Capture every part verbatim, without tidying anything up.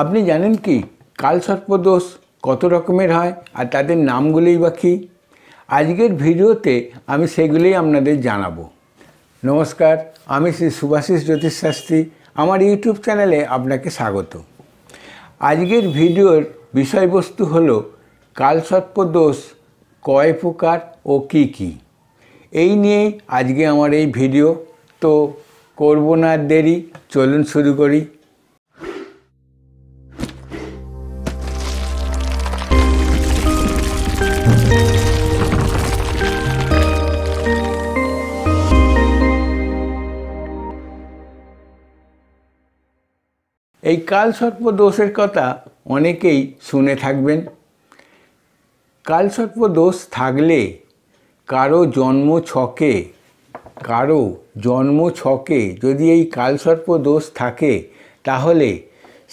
আপনি জানেন কি কালসর্পদোষ কত রকমের হয় আর তাদের নামগুলোই বা কী? আজকের ভিডিওতে আমি সেগুলোই আপনাদের জানাবো। নমস্কার, আমি শ্রী সুভাষিস জ্যোতিষশাস্ত্রী, আমার ইউটিউব চ্যানেলে আপনাকে স্বাগত। আজকের ভিডিওর বিষয়বস্তু হলো কালসর্পদোষ কয় প্রকার ও কী কী, এই নিয়ে আজকে আমার এই ভিডিও। তো করব না দেরি, চলুন শুরু করি। এই কালসর্পদোষের কথা অনেকেই শুনে থাকবেন। কালসর্পদোষ থাকলে কারো জন্ম ছকে কারো জন্ম ছকে যদি এই কালসর্পদোষ থাকে তাহলে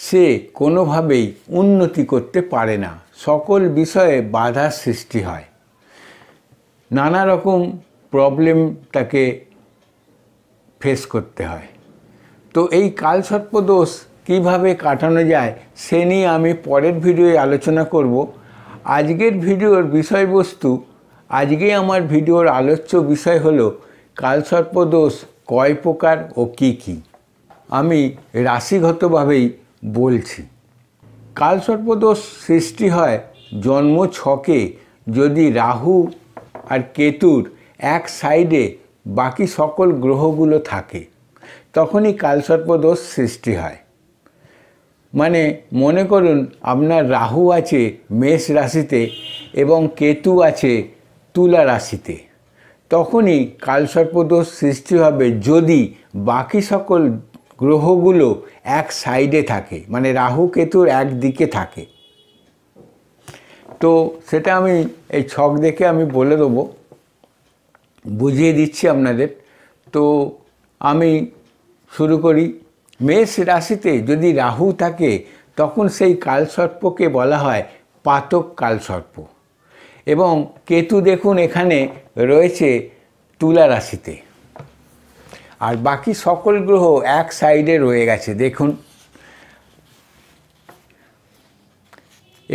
সে কোনোভাবেই উন্নতি করতে পারে না, সকল বিষয়ে বাধার সৃষ্টি হয়, নানা রকম প্রবলেম তাকে ফেস করতে হয়। তো এই কালসর্পদোষ কিভাবে কাটানো যায় সে নিয়ে আমি পরের ভিডিওয়ে আলোচনা করব। আজকের ভিডিওর বিষয়বস্তু, আজকে আমার ভিডিওর আলোচ্য বিষয় হলো কালসর্পদোষ কয় প্রকার ও কী কী। আমি রাশিগতভাবেই বলছি। কালসর্পদোষ সৃষ্টি হয় জন্ম ছকে যদি রাহু আর কেতুর এক সাইডে বাকি সকল গ্রহগুলো থাকে, তখনই কালসর্পদোষ সৃষ্টি হয়। মানে মনে করুন আপনার রাহু আছে মেষ রাশিতে এবং কেতু আছে তুলা রাশিতে, তখনই কালসর্পদোষ সৃষ্টি হবে যদি বাকি সকল গ্রহগুলো এক সাইডে থাকে, মানে রাহু কেতুর এক দিকে থাকে। তো সেটা আমি এই ছক দেখে আমি বলে দেবো, বুঝিয়ে দিচ্ছি আপনাদের। তো আমি শুরু করি। মেষ রাশিতে যদি রাহু থাকে তখন সেই কালসর্পকে বলা হয় পাতক কালসর্প, এবং কেতু দেখুন এখানে রয়েছে তুলা রাশিতে, আর বাকি সকল গ্রহ এক সাইডে রয়ে গেছে দেখুন।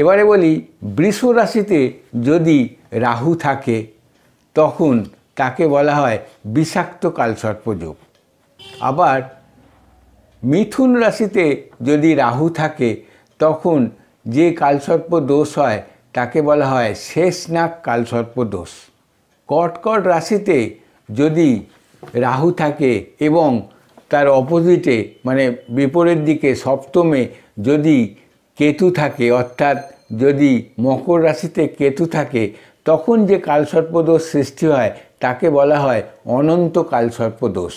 এবারে বলি, বৃষ রাশিতে যদি রাহু থাকে তখন তাকে বলা হয় বিষাক্ত কালসর্প যোগ। আবার মিথুন রাশিতে যদি রাহু থাকে তখন যে কালসর্প দোষ হয় তাকে বলা হয় শেষনাগ কালসর্প দোষ। কর্কট রাশিতে যদি রাহু থাকে এবং তার অপোজিটে মানে বিপরীত দিকে সপ্তমে যদি কেতু থাকে, অর্থাৎ যদি মকর রাশিতে কেতু থাকে তখন যে কালসর্প দোষ সৃষ্টি হয় তাকে বলা হয় অনন্ত কালসর্প দোষ।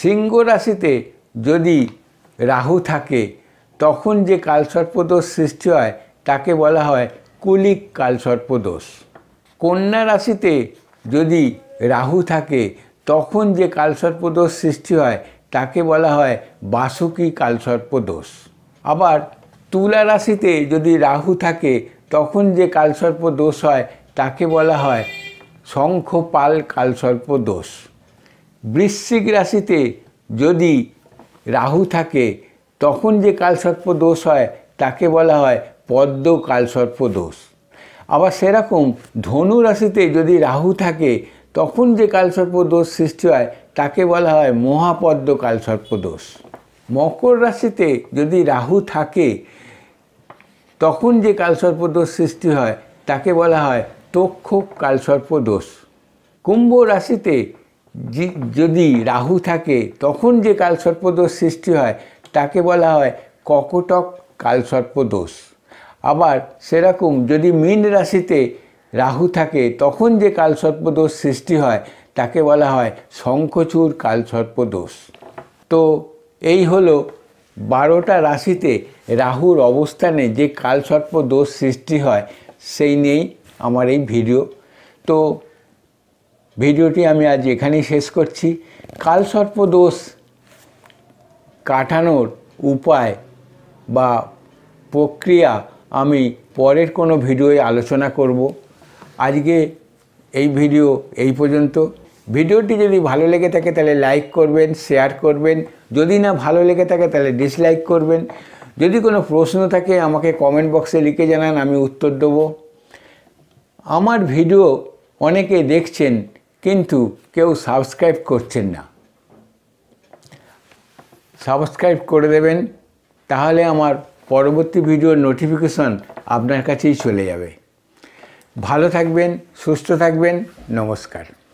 সিংহ রাশিতে যদি রাহু থাকে তখন যে কালসর্পদোষ সৃষ্টি হয় তাকে বলা হয় কুলিক কালসর্পদোষ। কন্যা রাশিতে যদি রাহু থাকে তখন যে কালসর্পদোষ সৃষ্টি হয় তাকে বলা হয় বাসুকি কালসর্পদোষ। আবার তুলা রাশিতে যদি রাহু থাকে তখন যে কালসর্পদোষ হয় তাকে বলা হয় শঙ্খপাল কালসর্পদোষ। বৃশ্চিক রাশিতে যদি রাহু থাকে তখন যে কালসর্প দোষ হয় তাকে বলা হয় পদ্ম কালসর্প দোষ। আবার সেরকম ধনু রাশিতে যদি রাহু থাকে তখন যে কালসর্প দোষ সৃষ্টি হয় তাকে বলা হয় মহাপদ্ম কালসর্প দোষ। মকর রাশিতে যদি রাহু থাকে তখন যে কালসর্প দোষ সৃষ্টি হয় তাকে বলা হয় তক্ষক কালসর্প দোষ। কুম্ভ রাশিতে যদি রাহু থাকে তখন যে কালসর্পদোষ সৃষ্টি হয় তাকে বলা হয় ককটক কালসর্পদোষ। আবার সেরকম যদি মীন রাশিতে রাহু থাকে তখন যে কালসর্পদোষ সৃষ্টি হয় তাকে বলা হয় শঙ্খচূর কালসর্পদোষ। তো এই হলো বারোটা রাশিতে রাহুর অবস্থানে যে কালসর্পদোষ সৃষ্টি হয় সেই নিয়েই আমার এই ভিডিও। তো ভিডিওটি আমি আজ এখানেই শেষ করছি। কালসর্পদোষ কাটানোর উপায় বা প্রক্রিয়া আমি পরের কোনো ভিডিওয়ে আলোচনা করব। আজকে এই ভিডিও এই পর্যন্ত। ভিডিওটি যদি ভালো লেগে থাকে তাহলে লাইক করবেন, শেয়ার করবেন, যদি না ভালো লেগে থাকে তাহলে ডিসলাইক করবেন। যদি কোনো প্রশ্ন থাকে আমাকে কমেন্ট বক্সে লিখে জানান, আমি উত্তর দেব। আমার ভিডিও অনেকে দেখছেন কিন্তু কেউ সাবস্ক্রাইব করছেন না, সাবস্ক্রাইব করে দেবেন, তাহলে আমার পরবর্তী ভিডিওর নোটিফিকেশন আপনার কাছেই চলে যাবে। ভালো থাকবেন, সুস্থ থাকবেন, নমস্কার।